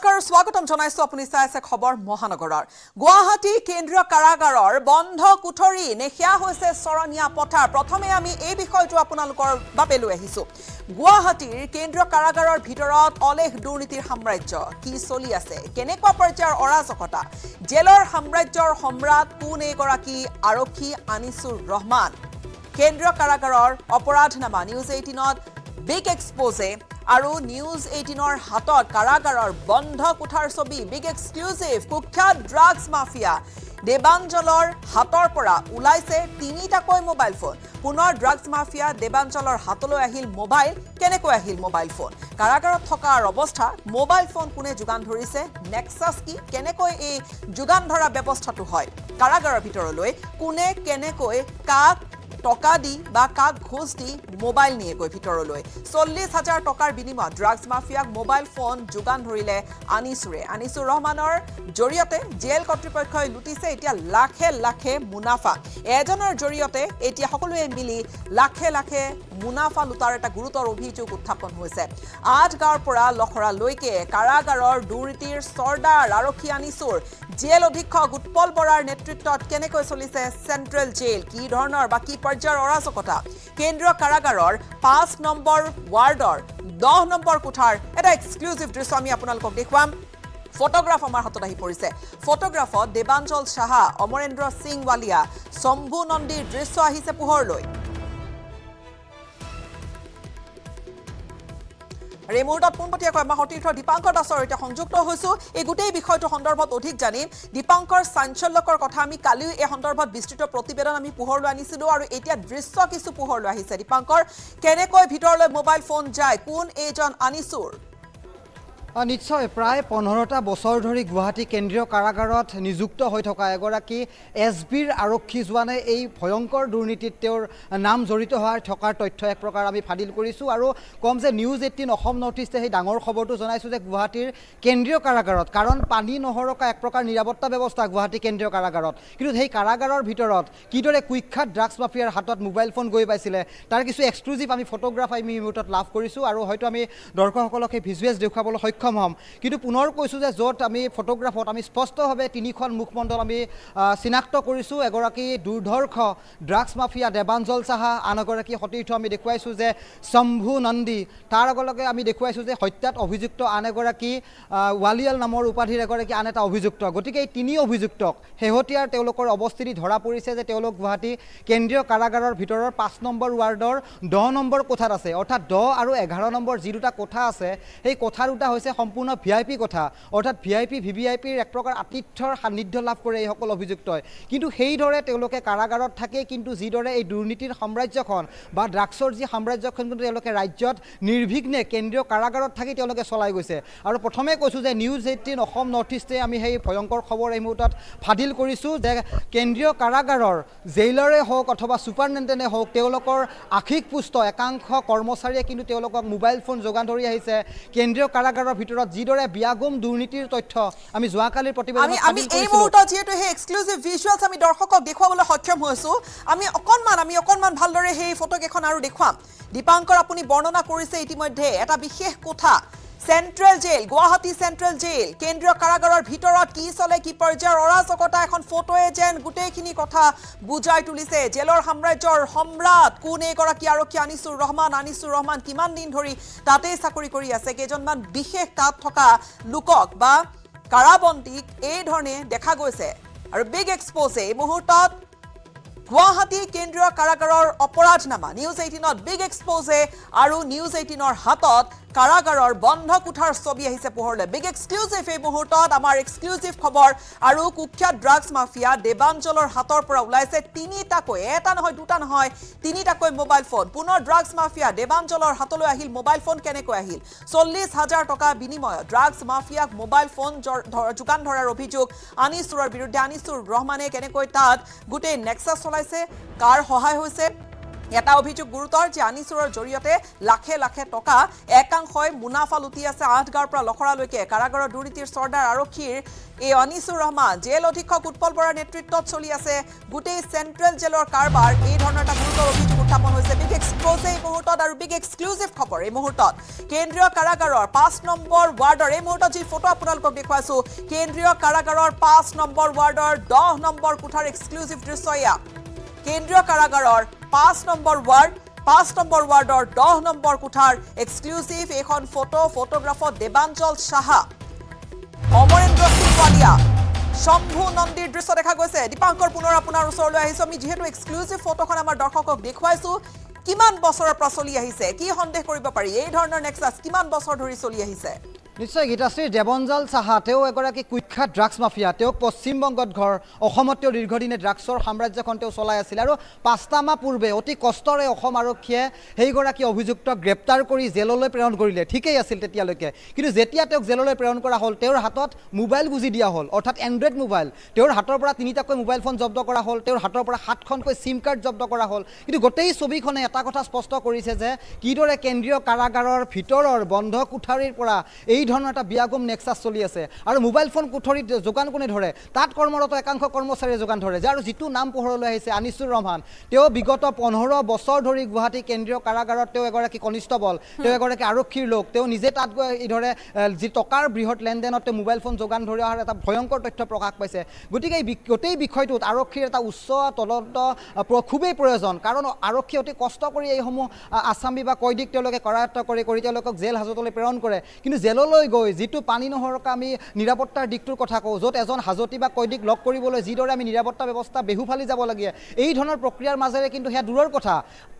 নমস্কাৰ আৰু স্বাগতম জনাইছো। আপুনি চাই আছে খবৰ মহানগৰৰ। গুৱাহাটী কেন্দ্ৰীয় কাৰাগাৰৰ বন্ধ কুঠৰি নেখিয়া হৈছে চৰণীয়া পথাৰ। প্ৰথমে আমি এই বিষয়টো আপোনালোকৰ বাবে লৈ আহিছো। গুৱাহাটীৰ কেন্দ্ৰীয় কাৰাগাৰৰ ভিতৰত অলেখ দুৰ্নীতিৰ সাম্ৰাজ্য কি চলি আছে, কেনেকুৱা পৰ্যায়ৰ অৰাজকতা, জেলৰ সাম্ৰাজ্যৰ সম্ৰাট কোন এগৰাকী আৰক্ষী আনিছুৰ ৰহমান, কেন্দ্ৰীয় কাৰাগাৰৰ অপৰাধনামা নিউজ ১৮ত বিগ এক্সপ'জে আৰু নিউজ ১৮ৰ হাতত কাৰাগাৰৰ বন্ধ কোঠাৰ ছবি বিগ এক্সক্লুজিভ। কুখ্যাত ড্ৰাগছ মাফিয়া দেবাঞ্জলৰ হাতৰ পৰা ওলাইছে তিনিটাকৈ মোবাইল ফোন। পুনৰ ড্ৰাগছ মাফিয়া দেবাঞ্জলৰ হাতলৈ আহিল মোবাইল। কেনেকৈ আহিল মোবাইল ফোন, কাৰাগাৰত থকাৰ অৱস্থা মোবাইল ফোন কোনে যোগান ধৰিছে, নেক্সাছ কি, কেনেকৈ এই যোগান ধৰা ব্যৱস্থাটো হয়, কাৰাগাৰৰ ভিতৰলৈ কোনে কেনেকৈ কাক টকা দি বা কাক ঘোষ দি মোবাইল নিয়ে গৈ ভিতৰলৈ ৪০,০০০ টকাৰ বিনিময়ত ড্ৰাগছ মাফিয়াক মোবাইল ফোন যোগান ধৰিলে আনিছুৰ ৰহমানৰ জৰিয়তে জেল কৰ্তৃপক্ষই লুটিছে এতিয়া লাখে লাখে মুনাফা। এজনৰ জৰিয়তে এতিয়া সকলোৱে মিলি লাখে লাখে মুনাফা লুটাৰ এটা গুৰুতৰ অভিযোগ উত্থাপন হৈছে। আঠগাঁৱৰ পৰা লখৰালৈকে কাৰাগাৰৰ দুৰ্নীতিৰ চৰ্দাৰ আৰক্ষী আনিছুৰ, জেল অধীক্ষক উৎপল বৰাৰ নেতৃত্বত কেনেকৈ চলিছে চেণ্ট্ৰেল জেল, কি ধৰণৰ বা কি পৰ্যায়ৰ অৰাজকতা, কেন্দ্ৰীয় কাৰাগাৰৰ ৫ নম্বৰ ৱাৰ্ডৰ ১০ নম্বৰ কোঠাৰ এটা এক্সক্লুজিভ দৃশ্য আমি আপোনালোকক দেখুৱাম। ফটোগ্ৰাফ আমাৰ হাতত আহি পৰিছে। ফটোগ্ৰাফত দেবাঞ্জল সাহা, অমৰেন্দ্ৰ সিং ৱালিয়া, শম্ভু নন্দীৰ দৃশ্য আহিছে পোহৰলৈ। আৰু এই মুহূৰ্তত পোনপটীয়াকৈ আমাৰ সতীৰ্থ দীপাংকৰ দাসৰ সৈতে সংযুক্ত হৈছো। এই গোটেই বিষয়টো সন্দৰ্ভত অধিক জানিম। দীপাংকৰ, চাঞ্চল্যকৰ কথা আমি কালিও এই সন্দৰ্ভত বিস্তৃত প্ৰতিবেদন আমি পোহৰলৈ আনিছিলো আৰু এতিয়া দৃশ্য কিছু পোহৰলৈ আহিছে। দীপাংকৰ, কেনেকৈ ভিতৰলৈ মোবাইল ফোন যায়, কোন এজন আনিছুৰ? নিশ্চয়, প্ৰায় ১৫টা বছৰ ধৰি গুৱাহাটী কেন্দ্ৰীয় কাৰাগাৰত নিযুক্ত হৈ থকা এগৰাকী SBৰ আৰক্ষী জোৱানে এই ভয়ংকৰ দুৰ্নীতিত তেওঁৰ নাম জড়িত হৈ থকাৰ তথ্য এক প্ৰকাৰ আমি ফাদিল কৰিছোঁ। আৰু কম যে নিউজ ১৮ অসম নৰ্থ ইষ্টে সেই ডাঙৰ খবৰটো জনাইছোঁ যে গুৱাহাটীৰ কেন্দ্ৰীয় কাৰাগাৰত, কাৰণ পানী নহৰকা এক প্ৰকাৰ নিৰাপত্তা ব্যৱস্থা গুৱাহাটী কেন্দ্ৰীয় কাৰাগাৰত, কিন্তু সেই কাৰাগাৰৰ ভিতৰত কিদৰে কুখ্যাত ড্ৰাগছ মাফিয়াৰ হাতত মোবাইল ফোন গৈ পাইছিলে তাৰ কিছু এক্সক্লুজিভ আমি ফটোগ্ৰাফ আমি মুহূৰ্তত লাভ কৰিছোঁ। আৰু হয়তো আমি দৰ্শকসকলক সেই ভিজুৱেলছ দেখুৱাবলৈ সক্ষম হ'ম। কিন্তু পুনৰ কৈছোঁ যে য'ত আমি ফটোগ্ৰাফত আমি স্পষ্টভাৱে ৩খন মুখমণ্ডল আমি চিনাক্ত কৰিছোঁ। এগৰাকী দুৰ্ধৰ্ষ ড্ৰাগছ মাফিয়া দেবাঞ্জল সাহা, আন এগৰাকী সতীৰ্থ আমি দেখুৱাইছোঁ যে শম্ভু নন্দী, তাৰ লগে আমি দেখুৱাইছোঁ যে হত্যাত অভিযুক্ত আন এগৰাকী ৱালিয়াল নামৰ উপাধিৰ এগৰাকী আন এটা অভিযুক্ত। গতিকে এই ৩ অভিযুক্তক শেহতীয়াৰ তেওঁলোকৰ অৱস্থিতি ধৰা পৰিছে যে তেওঁলোক গুৱাহাটী কেন্দ্ৰীয় কাৰাগাৰৰ ভিতৰৰ ৫ নম্বৰ ৱাৰ্ডৰ ১০ নম্বৰ কোঠাত আছে। অৰ্থাৎ ১০ আৰু ১১ নম্বৰ যি দুটা কোঠা আছে সেই কোঠা দুটা হৈছে সম্পূৰ্ণ VIP কোঠা, অৰ্থাৎ VIP, VVIPৰ এক প্ৰকাৰ আতিথ্যৰ সান্নিধ্য লাভ কৰে এইসকল অভিযুক্তই। কিন্তু সেইদৰে তেওঁলোকে কাৰাগাৰত থাকে, কিন্তু যিদৰে এই দুৰ্নীতিৰ সাম্ৰাজ্যখন বা ড্ৰাগছৰ যি সাম্ৰাজ্যখন কিন্তু তেওঁলোকে ৰাজ্যত নিৰ্বিঘ্নে কেন্দ্ৰীয় কাৰাগাৰত থাকি তেওঁলোকে চলাই গৈছে। আৰু প্ৰথমে কৈছোঁ যে নিউজ ১৮ অসম নৰ্থ ইষ্টে আমি সেই ভয়ংকৰ খবৰ এই মুহূৰ্তত ফাদিল কৰিছোঁ যে কেন্দ্ৰীয় কাৰাগাৰৰ জেইলাৰে হওক অথবা ছুপাৰিণ্টেণ্ডেণ্টে হওক তেওঁলোকৰ আশীষ পুষ্ট একাংশ কৰ্মচাৰীয়ে কিন্তু তেওঁলোকক মোবাইল ফোন যোগান ধৰি আহিছে। কেন্দ্ৰীয় কাৰাগাৰৰ ভিতৰত যিদৰে বিয়াগম দুৰ্নীতিৰ তথ্য আমি যোৱাকালিৰ প্ৰতিবেদনত আমি এই মুহূৰ্তত যিহেতু সেই এক্সক্লুজিভ ভিজুৱেলছ আমি দৰ্শকক দেখুৱাবলৈ সক্ষম হৈছো। আমি অকণমান ভালদৰে সেই ফটোকেইখন আৰু দেখুৱাম। দীপাংকৰ, আপুনি বৰ্ণনা কৰিছে ইতিমধ্যে এটা বিশেষ কোঠা central jail, Guwahati central jail, কেন্দ্ৰীয় কাৰাগাৰৰ ভিতৰত কি চলে, কি পৰ্যায়ৰ অৰাজকতা, এখন ফটোৱে যেন গোটেইখিনি কথা বুজাই তুলিছে। জেলৰ সাম্ৰাজ্যৰ সম্ৰাট কোন এগৰাকী আৰক্ষী আনিছুৰ ৰহমান কিমান দিন ধৰি তাতেই চাকৰি কৰি আছে, কেইজনমান বিশেষ তাত থকা লোকক বা কাৰাবন্দীক এই ধৰণে দেখা গৈছে। আৰু বিগ এক্সপ'জে এই মুহূৰ্তত গুৱাহাটী কেন্দ্ৰীয় কাৰাগাৰৰ অপৰাধনামা নিউজ ১৮ত বিগ এক্সপ'জে আৰু নিউজ ১৮ৰ হাতত কাৰাগাৰৰ বন্ধ কোঠাৰ ছবি আহিছে পোহৰলৈ। বিগ এক্সক্লুজিভ এই মুহূৰ্তত আমাৰ এক্সক্লুজিভ খবৰ। আৰু কুখ্যাত ড্ৰাগছ মাফিয়া দেবাঞ্জলৰ হাতৰ পৰা ওলাইছে তিনিটাকৈ, এটা নহয় দুটা নহয় তিনিটাকৈ মোবাইল ফোন। পুনৰ ড্ৰাগছ মাফিয়া দেবাঞ্জলৰ হাতলৈ আহিল মোবাইল ফোন। কেনেকৈ আহিল? ৪০,০০০ টকাৰ বিনিময়ত ড্ৰাগছ মাফিয়াক মোবাইল ফোন যোগান ধৰাৰ অভিযোগ আনিছুৰৰ বিৰুদ্ধে। আনিছুৰ ৰহমানে কেনেকৈ তাত গোটেই নেক্সাছ চলাইছে, কাৰ সহায় হৈছে, এটা অভিযোগ গুরুতর যে আনিসুরের জড়িয়ে লাখে লাখে টাকা একাংশই মুনাফা লুটি আছে। আঠগাঁৱৰ পৰা লখৰালৈকে কারাগারের দুর্নীতির সর্দার আরক্ষীর এই অনিসুর রহমান জেল অধীক্ষক উৎপল বরাৰ নেতৃত্বত চলি আছে গোটেই সেন্ট্রেল জেলের কারবার। এই ধরনের একটা গুরুতর অভিযোগ উত্থাপন হয়েছে বিগ এক্সপোজে এই মুহূর্তত। আর বিগ এক্সক্লুসিভ খবর এই মুহূর্তত কেন্দ্রীয় কারাগারের 5 নম্বর ওয়ার্ডের এই মুহূর্তত যে ফটো আপোনালোকক দেখুৱাইছো, কেন্দ্রীয় কারাগারের 5 নম্বর ওয়ার্ডের 10 নম্বর কোঠার এক্সক্লুসিভ দৃশ্য। কেন্দ্রীয় কারাগারের 5 নম্বর ওয়ার্ড 5 নম্বর ওয়ার্ডের 10 নম্বর কোঠার এক্সক্লুসিভ এখন ফটো। ফটোগ্রাফার দেবাঞ্জল সাহা, অমরেন্দ্র সিং ওয়ালিয়া, শম্ভু নন্দীর দৃশ্য দেখা গৈছে। দীপাঙ্কর, পুনৰ আপোনাৰ ওচৰলৈ আহিছো। আমি যেহেতু এক্সক্লুসিভ ফটোখন আমার দর্শকক দেখুৱাইছো, কিমান বছৰৰ পৰা চলি আহিছে, কি সন্দেহ কৰিব পাৰি এই ধৰণৰ নেক্সাস কিমান বছৰ ধৰি চলি আহিছে? নিশ্চয় গীতাশ্রী, দেবঞ্জাল সাহা তেওঁ এগৰাকী কুখ্যাত ড্ৰাগছ মাফিয়া। তেওঁক পশ্চিমবংগত ঘৰ, অসমত তেওঁ দীৰ্ঘদিনে ড্ৰাগছৰ সাম্ৰাজ্যখন তেওঁ চলাই আছিল। আৰু 5 মাহ পূৰ্বে অতি কষ্টৰে অসম আৰক্ষীয়ে সেইগৰাকী অভিযুক্তক গ্ৰেপ্তাৰ কৰি জেললৈ প্ৰেৰণ কৰিলে। ঠিকেই আছিল তেতিয়ালৈকে, কিন্তু যেতিয়া তেওঁক জেললৈ প্ৰেৰণ কৰা হ'ল তেওঁৰ হাতত মোবাইল গুজি দিয়া হ'ল, অৰ্থাৎ এণ্ড্ৰইড মোবাইল। তেওঁৰ হাতৰ পৰা 3টাকৈ মোবাইল ফোন জব্দ কৰা হ'ল, তেওঁৰ হাতৰ পৰা 7খনকৈ চিম কাৰ্ড জব্দ কৰা হ'ল। কিন্তু গোটেই ছবিখনে এটা কথা স্পষ্ট কৰিছে যে কিদৰে কেন্দ্ৰীয় কাৰাগাৰৰ ভিতৰৰ বন্ধ কোঠাৰীৰ পৰা এই ধৰণৰ এটা বিয়াগম নেক্সাছ চলি আছে। আৰু মোবাইল ফোন কোঠৰীত যোগান কোনে ধৰে? তাত কৰ্মৰত একাংশ কৰ্মচাৰীয়ে যোগান ধৰে, যাৰ যিটো নাম পোহৰলৈ আহিছে আনিসুৰ ৰহমান। তেওঁ বিগত 15 বছৰ ধৰি গুৱাহাটী কেন্দ্ৰীয় কাৰাগাৰত তেওঁ এগৰাকী কনিষ্টবল, তেওঁ এগৰাকী আৰক্ষীৰ লোক। তেওঁ নিজে তাত গৈ এইদৰে যি টকাৰ বৃহৎ লেনদেনত তেওঁ মোবাইল ফোন যোগান ধৰি অহাৰ এটা ভয়ংকৰ তথ্য প্ৰকাশ পাইছে। গতিকে এই গোটেই বিষয়টোত আৰক্ষীৰ এটা উচ্চ তদন্ত খুবেই প্ৰয়োজন, কাৰণ আৰক্ষী অতি কষ্ট কৰি এইসমূহ আসামী বা কয়দীক তেওঁলোকে কৰায়ত্ব কৰি তেওঁলোকক জেল হাজতলৈ প্ৰেৰণ কৰে। কিন্তু জেলত লৈ গৈ যিটো পানী নহৰক আমি নিৰাপত্তাৰ দিশটোৰ কথা কওঁ, য'ত এজন হাজতি বা কয়দীক লগ কৰিবলৈ যিদৰে আমি নিৰাপত্তা ব্যৱস্থা বেহুফালি যাব লাগে, এই ধৰণৰ প্ৰক্ৰিয়াৰ মাজেৰে কিন্তু সেয়া দূৰৰ কথা,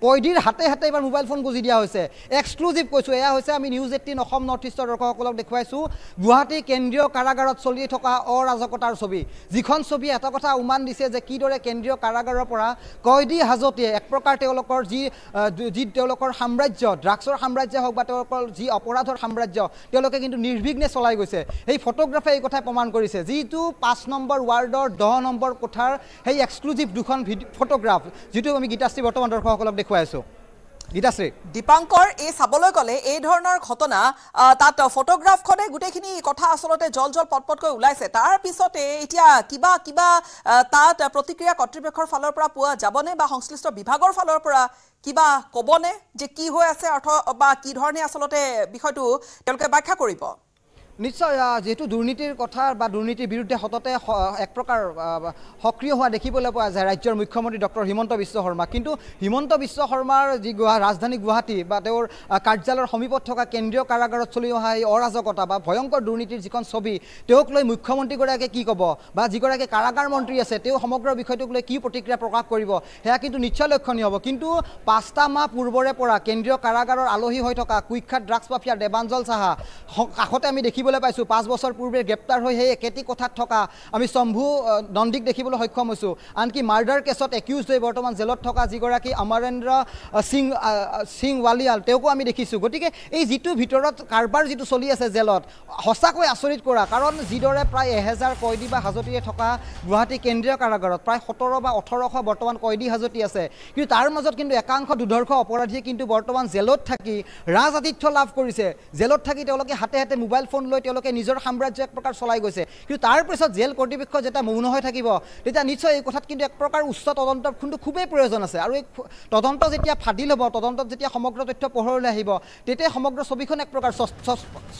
কয়দীৰ হাতে হাতে এইবাৰ মোবাইল ফোন গুজি দিয়া হৈছে। এক্সক্লুজিভ কৈছোঁ, এয়া হৈছে আমি নিউজ 18 অসম নৰ্থ ইষ্টৰ দৰ্শকসকলক দেখুৱাইছোঁ গুৱাহাটী কেন্দ্ৰীয় কাৰাগাৰত চলি থকা অৰাজকতাৰ ছবি, যিখন ছবিয়ে এটা কথা উমান দিছে যে কিদৰে কেন্দ্ৰীয় কাৰাগাৰৰ পৰা কয়দী হাজতিয়ে এক প্ৰকাৰ তেওঁলোকৰ তেওঁলোকৰ সাম্ৰাজ্য, ড্ৰাগছৰ সাম্ৰাজ্য হওক বা তেওঁলোকৰ যি অপৰাধৰ সাম্ৰাজ্য তেওঁলোকে কিন্তু নির্বিঘ্নে চলাই গৈছে। এই ফটোগ্রাফে এই কথা প্রমাণ করেছে। যেটো 5 নম্বর ওয়ার্ডর 10 নম্বর কোঠার সেই এক্সক্লুসিভ দুখন ফটোগ্রাফ, যেটো আমি গীতাশ্রী বর্তমান দর্শকসকলক দেখুৱাই আছো। গীতাশ্রী, দীপাঙ্কর, এই চাবলৈ গ'লে এই ধৰণৰ ঘটনা তাত ফটোগ্রাফখনে গোটেইখিনি কথা আসলতে জল পটপটকৈ ওলাইছে। তাৰ পিছতে এতিয়া কিবা তাত প্রতিক্রিয়া কর্তৃপক্ষৰ ফালৰ পৰা পোৱা যাবনে বা সংশ্লিষ্ট বিভাগৰ ফালৰ পৰা কিবা কবনে যে কি হৈ আছে, অর্থ বা কি ধৰণে আসলতে বিষয়টো তেওঁলোকে ব্যাখ্যা কৰিব? নিশ্চয়, যেহেতু দুর্নীতির কথা বা দুর্নীতির বিরুদ্ধে সততে এক প্রকার সক্রিয় হওয়া দেখিবলৈ পোৱা যায় রাজ্যের মুখ্যমন্ত্রী ডক্টর হিমন্ত বিশ্ব শর্মা। কিন্তু হিমন্ত বিশ্ব শর্মার যি রাজধানী গুৱাহাটী বা তেওঁৰ কার্যালয়ের সমীপত থকা কেন্দ্রীয় কারাগারত চলি অহা এই অরাজকতা বা ভয়ঙ্কর দুর্নীতির যখন ছবি, তেওঁক লৈ মুখ্যমন্ত্রীগৰাকীয়ে কি কব বা যিগৰাকী কারাগার মন্ত্রী আছে তেওঁ সমগ্র বিষয়টোক লৈ কি প্রতিক্রিয়া প্রকাশ করব, সেয়া কিন্তু নিশ্চয় লক্ষণীয় হব। কিন্তু 5 মাহ পূর্বৰে পৰা কেন্দ্রীয় কারাগারের আলহী হৈ থকা কুখ্যাত ড্রাগছ মাফিয়া দেবাঞ্জল সাহা কাষতে আমি দেখিব পাইছোঁ। 5 বছৰ পূৰ্বে গ্ৰেপ্তাৰ হৈ সেই একেটি কথাত থকা আমি শম্ভু নন্দীক দেখিবলৈ সক্ষম হৈছোঁ। আনকি মাৰ্ডাৰ কেছত একিউজ হৈ বৰ্তমান জেলত থকা যিগৰাকী অমৰেন্দ্ৰ সিং ৱালিয়াল তেওঁকো আমি দেখিছোঁ। গতিকে এই যিটো ভিতৰত কাৰবাৰ যিটো চলি আছে জেলত, সঁচাকৈ আচৰিত কৰা। কাৰণ যিদৰে প্ৰায় 1000 কয়দী বা হাজতিৰে থকা গুৱাহাটী কেন্দ্ৰীয় কাৰাগাৰত প্ৰায় 1700 বা 1800 বৰ্তমান কয়দী হাজতি আছে, কিন্তু তাৰ মাজত কিন্তু একাংশ দুৰ্ধৰ্ষ অপৰাধীয়ে কিন্তু বৰ্তমান জেলত থাকি ৰাজআতিথ্য লাভ কৰিছে। জেলত থাকি তেওঁলোকে হাতে হাতে মোবাইল ফোন লৈ তেওঁলোকে নিজৰ সাম্ৰাজ্য এক প্ৰকাৰ চলাই গৈছে। কিন্তু তাৰ পিছত জেল কৰ্তৃপক্ষ যেতিয়া মৌন হৈ থাকিব, তেতিয়া নিশ্চয় এই কথাত কিন্তু এক প্ৰকাৰ উচ্চ তদন্তৰ কিন্তু খুবেই প্ৰয়োজন আছে। আৰু এই তদন্ত যেতিয়া ফাদিল হ'ব, তদন্তত যেতিয়া সমগ্ৰ তথ্য পোহৰলৈ আহিব, তেতিয়া সমগ্ৰ ছবিখন এক প্ৰকাৰ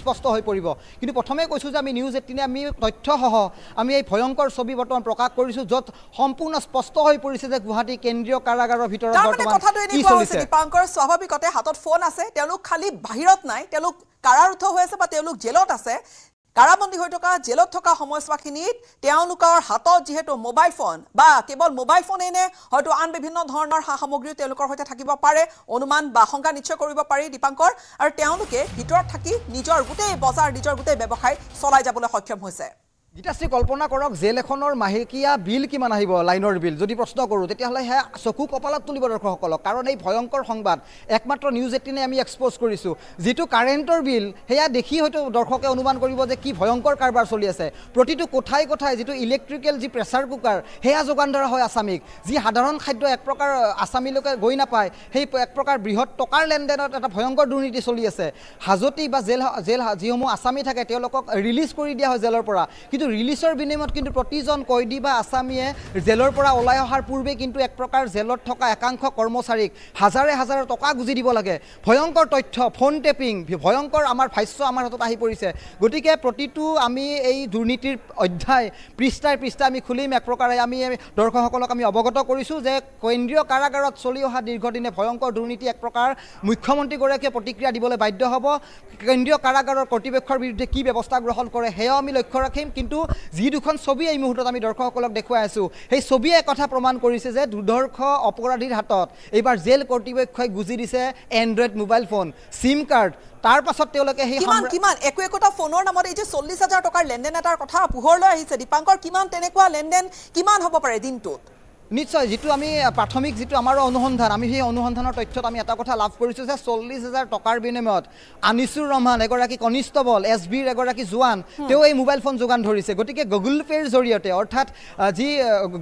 স্পষ্ট হৈ পৰিব। কিন্তু প্ৰথমে কৈছোঁ যে আমি নিউজ 18 আমি তথ্যসহ আমি এই ভয়ংকৰ ছবি বৰ্তমান প্ৰকাশ কৰিছোঁ, য'ত সম্পূৰ্ণ স্পষ্ট হৈ পৰিছে যে গুৱাহাটী কেন্দ্ৰীয় কাৰাগাৰৰ ভিতৰত বৰ্তমান কি চলিছে। দীপাঙ্কৰ, স্বাভাৱিকতে হাতত ফোন আছে, তেওঁলোক খালি বাহিৰত নাই, তেওঁলোক কাৰাৰুদ্ধ হৈ আছে বা তেওঁলোক জেলত আছে। কাৰাবন্দী হৈ থকা জেলত থকা সময়ছোৱাখিনিত তেওঁলোকৰ হাতত যিহেতু মোবাইল ফোন বা কেৱল মোবাইল ফোনেই নে, হয়তো আন বিভিন্ন ধৰণৰ সা সামগ্ৰীও তেওঁলোকৰ সৈতে থাকিব পাৰে, অনুমান বা শংকা নিশ্চয় কৰিব পাৰি দীপাঙ্কৰ। আৰু তেওঁলোকে ভিতৰত থাকি নিজৰ গোটেই বজাৰ, নিজৰ গোটেই ব্যৱসায় চলাই যাবলৈ সক্ষম হৈছে। গীতাশ্রী, কল্পনা কৰক জেল এখনৰ মাহেকীয়া বিল কিমান আহিব, লাইনৰ বিল যদি প্ৰশ্ন কৰোঁ তেতিয়াহ'লে সেয়া চকু কপালত তুলিব দৰ্শকসকলক। কাৰণ এই ভয়ংকৰ সংবাদ একমাত্ৰ নিউজ 18-এ আমি এক্সপ'জ কৰিছোঁ। যিটো কাৰেণ্টৰ বিল সেয়া দেখি হয়তো দৰ্শকে অনুমান কৰিব যে কি ভয়ংকৰ কাৰবাৰ চলি আছে। প্ৰতিটো কোঠাই কোঠাই যিটো ইলেক্ট্ৰিকেল যি প্ৰেছাৰ কুকাৰ সেয়া যোগান ধৰা হয় আছামিক। যি সাধাৰণ খাদ্য এক প্ৰকাৰ আছামিলৈকে গৈ নাপায়, সেই এক প্ৰকাৰ বৃহৎ টকাৰ লেনদেনত এটা ভয়ংকৰ দুৰ্নীতি চলি আছে। হাজতি বা জেল যিসমূহ আছামি থাকে তেওঁলোকক ৰিলিজ কৰি দিয়া হয় জেলৰ পৰা, কিন্তু ৰিলিজৰ বিনিময়ত কিন্তু প্ৰতিজন কয়দী বা আছামীয়ে জেলৰ পৰা ওলাই অহাৰ পূৰ্বে কিন্তু এক প্ৰকাৰ জেলত থকা একাংশ কৰ্মচাৰীক হাজাৰে হাজাৰে টকা গুজি দিব লাগে। ভয়ংকৰ তথ্য, ফোন টেপিং, ভয়ংকৰ আমাৰ ভাষ্য আমাৰ হাতত আহি পৰিছে। গতিকে প্ৰতিটো আমি এই দুৰ্নীতিৰ অধ্যায় পৃষ্ঠাই পৃষ্ঠা আমি খুলিম। এক প্ৰকাৰে আমি দৰ্শকসকলক আমি অৱগত কৰিছোঁ যে কেন্দ্ৰীয় কাৰাগাৰত চলি অহা দীৰ্ঘদিনে ভয়ংকৰ দুৰ্নীতি এক প্ৰকাৰ মুখ্যমন্ত্ৰীগৰাকীয়ে প্ৰতিক্ৰিয়া দিবলৈ বাধ্য হ'ব। কেন্দ্ৰীয় কাৰাগাৰৰ কৰ্তৃপক্ষৰ বিৰুদ্ধে কি ব্যৱস্থা গ্ৰহণ কৰে সেয়াও আমি লক্ষ্য ৰাখিম। কিন্তু যি দুখন ছবি এই মুহূৰ্তত আমি দৰ্শকসকলক দেখুৱাই আছোঁ, সেই ছবিয়ে কথা প্ৰমাণ কৰিছে যে দুৰ্ধৰ্ষ অপৰাধীৰ হাতত এইবাৰ জেল কৰ্তৃপক্ষই গুজি দিছে Android mobile phone, SIM card. তাৰ পাছত তেওঁলোকে সেই কিমান একো একোটা ফোনৰ নামত এই যে 40,000 টকাৰ লেনদেন এটাৰ কথা পোহৰলৈ আহিছে। দীপাংকৰ, কিমান তেনেকুৱা লেনদেন কিমান হ'ব পাৰে দিনটোত? নিশ্চয় যিটো আমি প্ৰাথমিক যিটো আমাৰ অনুসন্ধান, আমি সেই অনুসন্ধানৰ তথ্যত আমি এটা কথা লাভ কৰিছোঁ যে 40,000 টকাৰ বিনিময়ত আনিছুৰ ৰহমান এগৰাকী কনিষ্টবল, এছ বিৰ এগৰাকী জোৱান, তেওঁ এই মোবাইল ফোন যোগান ধৰিছে। গতিকে গুগল পে'ৰ জৰিয়তে, অৰ্থাৎ যি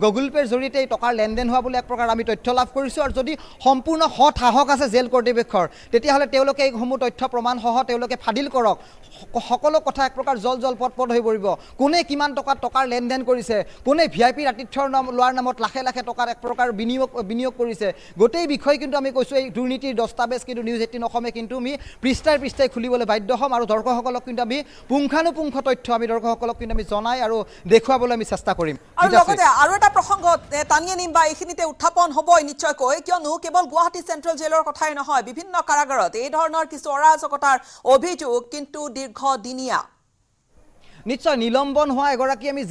গুগল পে'ৰ জৰিয়তে এই টকাৰ লেনদেন হোৱা বুলি এক প্ৰকাৰ আমি তথ্য লাভ কৰিছোঁ। আৰু যদি সম্পূৰ্ণ সৎ সাহস আছে জেল কৰ্তৃপক্ষৰ, তেতিয়াহ'লে তেওঁলোকে এইসমূহ তথ্য প্ৰমাণসহ তেওঁলোকে ফাদিল কৰক। সকলো কথা এক প্ৰকাৰ জল জল পট পট হৈ পৰিব। কোনে কিমান টকাৰ লেনদেন কৰিছে, কোনে VIP ৰাতিথ্যৰ নাম লোৱাৰ নামত লাখে লাখে টকাৰ এক প্ৰকাৰ বিনিয়োগ কৰিছে, গোটেই বিষয় কিন্তু আমি কৈছোঁ এই দুৰ্নীতিৰ দস্তাবেজ কিন্তু নিউজ 18 অসমে কিন্তু আমি পৃষ্ঠাই পৃষ্ঠাই খুলিবলৈ বাধ্য হ'ম। আৰু দৰ্শকসকলক কিন্তু আমি পুংখানুপুংখ তথ্য আমি দৰ্শকসকলক কিন্তু আমি জনাই আৰু দেখুৱাবলৈ আমি চেষ্টা কৰিম। আৰু লগতে আৰু এটা প্ৰসংগ টানি আনিম বা এইখিনিতে উত্থাপন হ'বই নিশ্চয়কৈ, কিয়নো কেৱল গুৱাহাটী চেণ্ট্ৰেল জেলৰ কথাই নহয়, বিভিন্ন কাৰাগাৰত এই ধৰণৰ কিছু অৰাজকতাৰ অভিযোগ কিন্তু দীৰ্ঘদিনীয়া। নিশ্চয় নিলম্বন হোৱা এগৰাকী আমি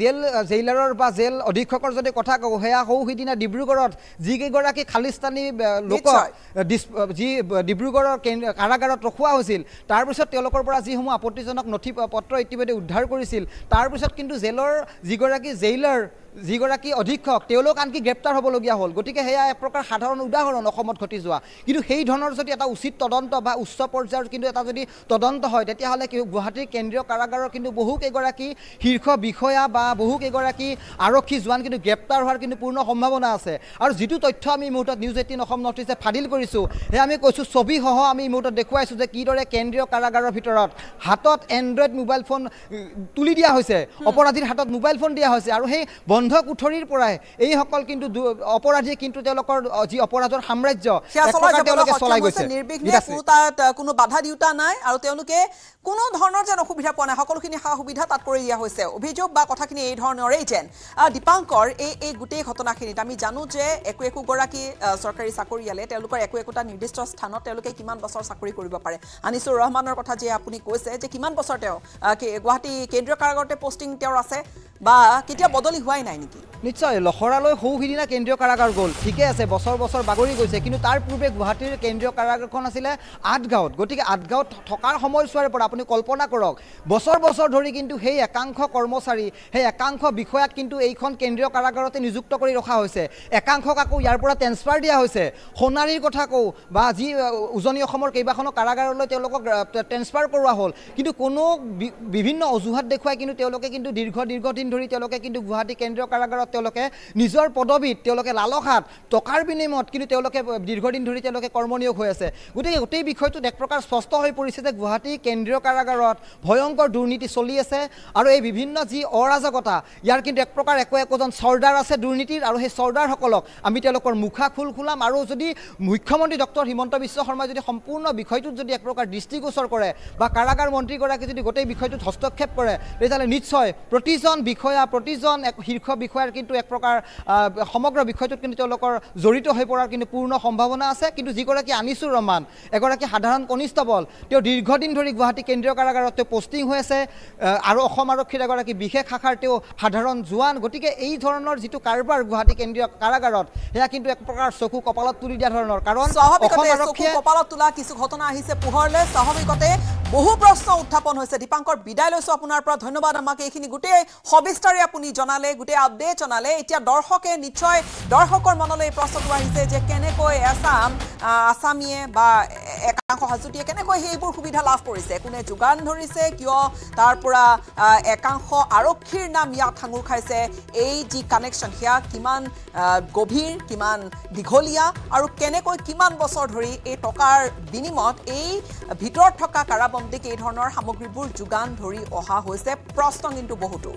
জেইলাৰৰ বা জেল অধীক্ষকৰ যদি কথা কওঁ, সেয়া সৌ সিদিনা ডিব্ৰুগড়ত যিকেইগৰাকী খালিস্তানী লোকক যি ডিব্ৰুগড়ৰ কাৰাগাৰত ৰখোৱা হৈছিল, তাৰপিছত তেওঁলোকৰ পৰা যিসমূহ আপত্তিজনক নথি পত্ৰ ইতিমধ্যে উদ্ধাৰ কৰিছিল, তাৰপিছত কিন্তু জেলৰ যিগৰাকী জেইলাৰ, যিগৰাকী অধীক্ষক, তেওঁলোক আনকি গ্ৰেপ্তাৰ হ'বলগীয়া হ'ল। গতিকে সেয়া এক প্ৰকাৰ সাধাৰণ উদাহৰণ অসমত ঘটি যোৱা। কিন্তু সেই ধৰণৰ যদি এটা উচিত তদন্ত বা উচ্চ পৰ্যায়ৰ কিন্তু এটা যদি তদন্ত হয়, তেতিয়াহ'লে গুৱাহাটীৰ কেন্দ্ৰীয় কাৰাগাৰৰ কিন্তু বহুকেইগৰাকী শীৰ্ষ বিষয়া বা বহুকেইগৰাকী আৰক্ষী জোৱান কিন্তু গ্ৰেপ্তাৰ হোৱাৰ কিন্তু পূৰ্ণ সম্ভাৱনা আছে। আৰু যিটো তথ্য আমি এই মুহূৰ্তত নিউজ 18 অসম নৰ্থ ইষ্টে ফাদিল কৰিছোঁ, সেয়া আমি কৈছোঁ ছবিসহ আমি এই মুহূৰ্তত দেখুৱাইছোঁ যে কিদৰে কেন্দ্ৰীয় কাৰাগাৰৰ ভিতৰত হাতত এণ্ড্ৰইড মোবাইল ফোন তুলি দিয়া হৈছে, অপৰাধীৰ হাতত মোবাইল ফোন দিয়া হৈছে। আৰু সেই বন্ধ কোঠৰীৰ পৰাই এইসকল কিন্তু অপৰাধীয়ে কিন্তু তেওঁলোকৰ যি অপৰাধৰ সাম্ৰাজ্য তেওঁলোকে চলাই গৈছে নিৰ্বিঘ্নে, কোনো বাধা দিওতা নাই আৰু তেওঁলোকে কোনো ধৰণৰ যেন অসুবিধা পোৱা নাই, সকলোখিনি সা সুবিধা তাত কৰি দিয়া হৈছে। অভিযোগ বা কথাখিনি এই ধৰণৰেই যেন। দীপাংকৰ, এই গোটেই ঘটনাখিনিত আমি জানো যে একো একোগৰাকী চৰকাৰী চাকৰিয়ালে তেওঁলোকৰ একো একোটা নিৰ্দিষ্ট স্থানত তেওঁলোকে কিমান বছৰ চাকৰি কৰিব পাৰে। আনিছুৰ ৰহমানৰ কথা যে আপুনি কৈছে যে কিমান বছৰ তেওঁ গুৱাহাটী কেন্দ্ৰীয় কাৰাগাৰতে পোষ্টিং তেওঁৰ আছে বা কেতিয়া বদলি হোৱাই নাই নেকি? নিশ্চয় লখৰালৈ সৌ সিদিনা কেন্দ্ৰীয় কাৰাগাৰ গ'ল, ঠিকে আছে, বছৰ বছৰ বাগৰি গৈছে, কিন্তু তাৰ পূৰ্বে গুৱাহাটীৰ কেন্দ্ৰীয় কাৰাগাৰখন আছিলে আঠগাঁৱত। গতিকে আঠগাঁৱত থকাৰ সময়ছোৱাৰে পৰা আপুনি কল্পনা কৰক, বছৰ বছৰ ধৰি কিন্তু সেই একাংশ কৰ্মচাৰী, সেই একাংশ বিষয়াক কিন্তু এইখন কেন্দ্ৰীয় কাৰাগাৰতে নিযুক্ত কৰি ৰখা হৈছে। একাংশক আকৌ ইয়াৰ পৰা ট্ৰেন্সফাৰ দিয়া হৈছে। সোণাৰীৰ কথা কওঁ বা যি উজনি অসমৰ কেইবাখনো কাৰাগাৰলৈ তেওঁলোকক ট্ৰেন্সফাৰ কৰোৱা হ'ল, কিন্তু কোনো বিভিন্ন অজুহাত দেখুৱাই কিন্তু তেওঁলোকে কিন্তু দীৰ্ঘদিন ধৰি তেওঁলোকে কিন্তু গুৱাহাটী কেন্দ্ৰীয় কাৰাগাৰত তেওঁলোকে নিজৰ পদবীত তেওঁলোকে লালসাত টকাৰ বিনিময়ত কিন্তু তেওঁলোকে দীৰ্ঘদিন ধৰি তেওঁলোকে কৰ্মনিয়োগ হৈ আছে। গতিকে গোটেই বিষয়টোত এক প্ৰকাৰ স্পষ্ট হৈ পৰিছে যে গুৱাহাটী কেন্দ্ৰীয় কাৰাগাৰত ভয়ংকৰ দুৰ্নীতি চলি আছে। আৰু এই বিভিন্ন যি অৰাজকতা, ইয়াৰ কিন্তু এক প্ৰকাৰ একোজন চৰ্দাৰ আছে দুৰ্নীতিৰ, আৰু সেই চৰ্দাৰসকলক আমি তেওঁলোকৰ মুখা খোলাম। আৰু যদি মুখ্যমন্ত্ৰী ডক্টৰ হিমন্ত বিশ্ব শৰ্মাই যদি সম্পূৰ্ণ বিষয়টোত যদি এক প্ৰকাৰ দৃষ্টিগোচৰ কৰে বা কাৰাগাৰ মন্ত্ৰীগৰাকীয়ে যদি গোটেই বিষয়টোত হস্তক্ষেপ কৰে, তেতিয়াহ'লে নিশ্চয় প্ৰতিজন বিষয়া, প্ৰতিজন এক শীৰ্ষ বিষয়াৰ কিন্তু এক প্ৰকাৰ সমগ্ৰ বিষয়টোত কিন্তু তেওঁলোকৰ জড়িত হৈ পৰাৰ কিন্তু পূৰ্ণ সম্ভাৱনা আছে। কিন্তু যিগৰাকী আনিছুৰ ৰহমান এগৰাকী সাধাৰণ কনিষ্টবল, তেওঁ দীৰ্ঘদিন ধৰি গুৱাহাটী কেন্দ্ৰীয় কাৰাগাৰত তেওঁ পোষ্টিং হৈ আছে, আৰু অসম আৰক্ষীৰ এগৰাকী বিশেষ শাখাৰ তেওঁ সাধাৰণ জোৱান। গতিকে এই ধৰণৰ যিটো কাৰবাৰ গুৱাহাটী কেন্দ্ৰীয় কাৰাগাৰত, সেয়া কিন্তু এক প্ৰকাৰ চকু কপালত তুলি দিয়া ধৰণৰ। কাৰণ কপালত তোলা কিছু ঘটনা আহিছে পোহৰলৈ, স্বাভাৱিকতে বহু প্ৰশ্ন উত্থাপন হৈছে। দীপাংকৰ, বিদায় লৈছোঁ আপোনাৰ পৰা, ধন্যবাদ আমাক এইখিনি গোটেই সবিস্তারে আপুনি জানালে, গোটেই আপডেট জানালে। এতিয়া দর্শকে নিশ্চয় দর্শকৰ মনলৈ প্ৰশ্নটো আহিছে যে কেনেকৈ আসামিয়ে বা একাংশ হাজুতিয়ে কেনেকৈ সেইবোৰ সুবিধা লাভ কৰিছে, কোনে যোগান ধৰিছে, কিয় তাৰ পৰা একাংশ আৰক্ষীৰ নাম ইয়াত ঠাঙুৰ খাইছে। এই যি কানেকশ্যন সেয়া কিমান গভীৰ, কিমান দীঘলীয়া আৰু কেনেকৈ কিমান বছৰ ধৰি এই টকাৰ বিনিময়ত এই ভিতৰত থকা কাৰাবন্দীক এই ধৰণৰ সামগ্ৰীবোৰ যোগান ধৰি অহা হৈছে, প্ৰশ্ন কিন্তু বহুতো।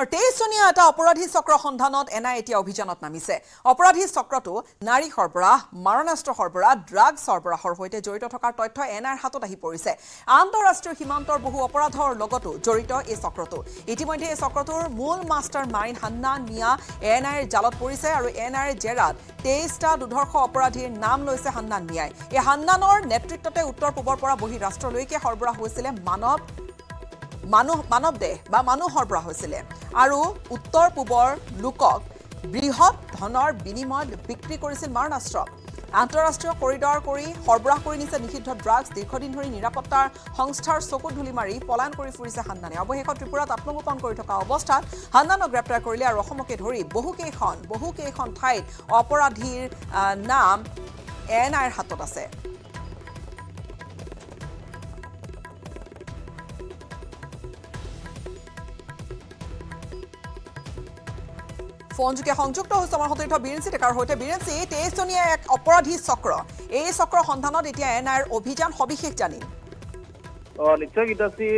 আৰু 23 জনীয়া এটা অপৰাধী চক্ৰ সন্ধানত NIA এতিয়া অভিযানত নামিছে। অপৰাধী চক্ৰটো নাৰী সৰবৰাহ, মাৰণাস্ত্ৰ সৰবৰাহ, ড্ৰাগ সৰবৰাহৰ সৈতে জড়িত থকাৰ তথ্য NIAৰ হাতত আহি পৰিছে। আন্তঃৰাষ্ট্ৰীয় সীমান্তৰ বহু অপৰাধৰ লগতো জড়িত এই চক্ৰটো। ইতিমধ্যে এই চক্ৰটোৰ মূল মাষ্টাৰ মাইণ্ড হান্নান মিয়া NIAৰ জালত পৰিছে আৰু NIAৰ জেৰাত 23টা দুৰ্ধৰ্ষ অপৰাধীৰ নাম লৈছে হান্নান মিয়াই। এই হান্নানৰ নেতৃত্বতে উত্তৰ পূবৰ পৰা বহিৰাষ্ট্ৰলৈকে সৰবৰাহ হৈছিলে মানৱ দেহ বা মানুহ সৰবৰাহ হৈছিলে আৰু উত্তৰ পূবৰ লোকক বৃহৎ ধনৰ বিনিময়ত বিক্ৰী কৰিছিল মাৰণাস্ত্ৰ। আন্তঃৰাষ্ট্ৰীয় কৰিডৰ কৰি সৰবৰাহ কৰি নিছে নিষিদ্ধ ড্ৰাগছ। দীৰ্ঘদিন ধৰি নিৰাপত্তাৰ সংস্থাৰ চকুত ধূলি মাৰি পলায়ন কৰি ফুৰিছে হান্নানে। অৱশেষত ত্ৰিপুৰাত আত্মগোপন কৰি থকা অৱস্থাত হান্নানক গ্ৰেপ্তাৰ কৰিলে আৰু অসমকে ধৰি বহুকেইখন ঠাইত অপৰাধীৰ নাম NIAৰ হাতত আছে। ফোনযোগে সংযুক্ত হৈছে আমাৰ সতীৰ্থ বীৰেঞ্চি ডেকাৰ সৈতে। বীৰেঞ্চি, 23 জনীয়া এক অপৰাধী চক্ৰ, এই চক্ৰ সন্ধানত এতিয়া NIAৰ অভিযান, সবিশেষ জানি। নিশ্চয় গীতাশ্ৰী,